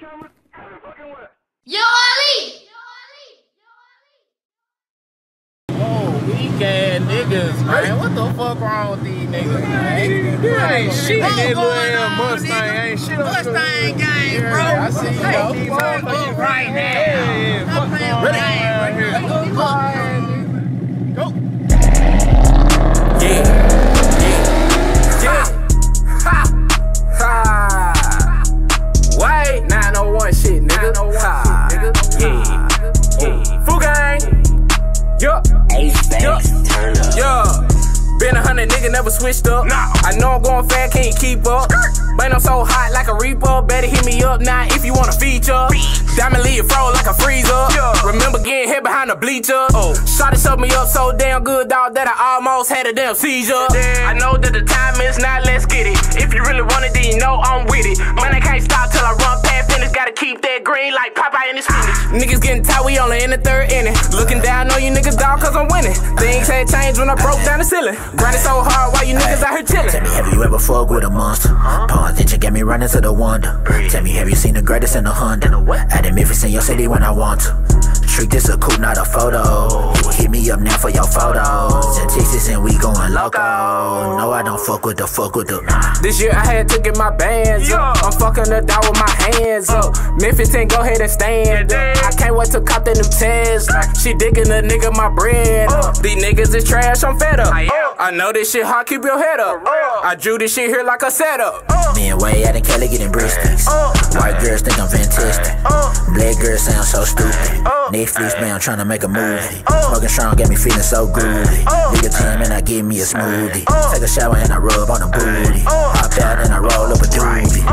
cameras every fucking way. Yo, Ali! Oh, weak ass niggas, man. What the fuck wrong with these niggas, man? That ain't shit. That little ass Mustang ain't shit. Mustang gang, bro. I see you. Fuck up right now. Yeah, fuck up right here. Go. Yeah. Ha. Wait. 901 shit, nigga. Ha. Yeah. Foo gang. Yup. Yeah, been 100 nigga, never switched up. Nah. I know I'm going fast, can't keep up. Bang, I'm so hot like a reaper. Better hit me up now if you wanna feature. Diamond leave froze like a freezer. Yeah. Remember getting hit behind the bleacher. Oh. Shawty sucked me up so damn good, dog, that I almost had a damn seizure. Damn. I know that the time is now, let's get it. If you really want it, then you know I'm with it. Man, I can't stop till I run past finish. Gotta keep that green like Popeye in the spinach. Niggas getting tired, we only in the third inning. Looking down on you niggas, dog, cause I'm winning. Things had changed when I broke down the ceiling. Grinding so hard while you niggas out here chilling. Tell me, have you ever fucked with a monster? Pause that you get me running to the wonder. Tell me, have you seen the greatest in the Honda? At the Memphis in your city when I want to. Treat this a coup, not a photo. Hit me up now for your photos. In Texas and we going loco. No, I don't fuck with the This year I had to get my bands up. I'm fucking the dog with my hands up. Memphis and go ahead and stand up. I can't wait to cop the new Tesla. She digging the nigga my bread up. These niggas is trash, I'm fed up. I know this shit hard, keep your head up. I drew this shit here like a setup. Me and Way out in Cali getting briskies. White girls think I'm fantastic. Black girls sound so stupid. Netflix, man, I'm tryna make a movie. Smoking strong got me feeling so groovy. Nigga time and I give me a smoothie. Take a shower and I rub on a booty. Hop out and I roll up a doobie.